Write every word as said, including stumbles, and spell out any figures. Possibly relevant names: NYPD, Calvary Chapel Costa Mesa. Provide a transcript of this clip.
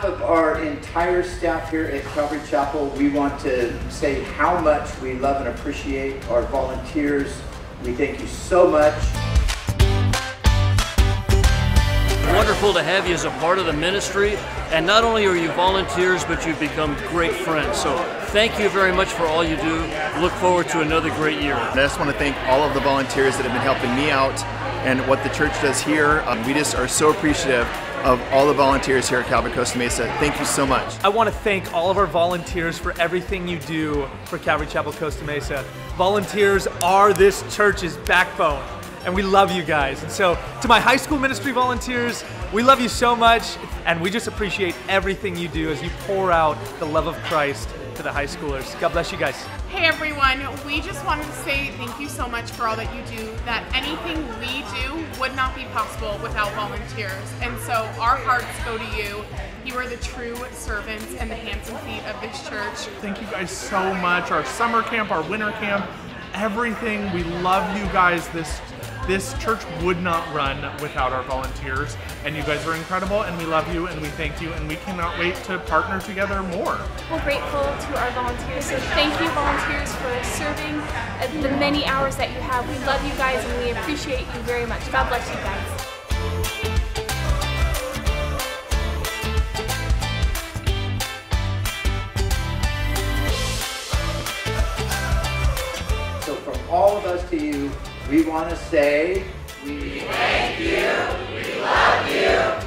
behalf of our entire staff here at Calvary Chapel, we want to say how much we love and appreciate our volunteers. We thank you so much. Wonderful to have you as a part of the ministry, and not only are you volunteers, but you've become great friends. So thank you very much for all you do. Look forward to another great year. I just want to thank all of the volunteers that have been helping me out and what the church does here. Um, we just are so appreciative of all the volunteers here at Calvary Costa Mesa. Thank you so much. I want to thank all of our volunteers for everything you do for Calvary Chapel Costa Mesa. Volunteers are this church's backbone, and we love you guys. And so to my high school ministry volunteers, we love you so much, and we just appreciate everything you do as you pour out the love of Christ to the high schoolers. God bless you guys. Hey everyone, we just wanted to say thank you so much for all that you do, that anything we do would not be possible without volunteers. And so our hearts go to you. You are the true servants and the hands and feet of this church. Thank you guys so much. Our summer camp, our winter camp, everything. We love you guys. This This church would not run without our volunteers, and you guys are incredible, and we love you, and we thank you, and we cannot wait to partner together more. We're grateful to our volunteers, so thank you, volunteers, for serving the many hours that you have. We love you guys, and we appreciate you very much. God bless you guys. So from all of us to you, we want to say, we thank you, we love you.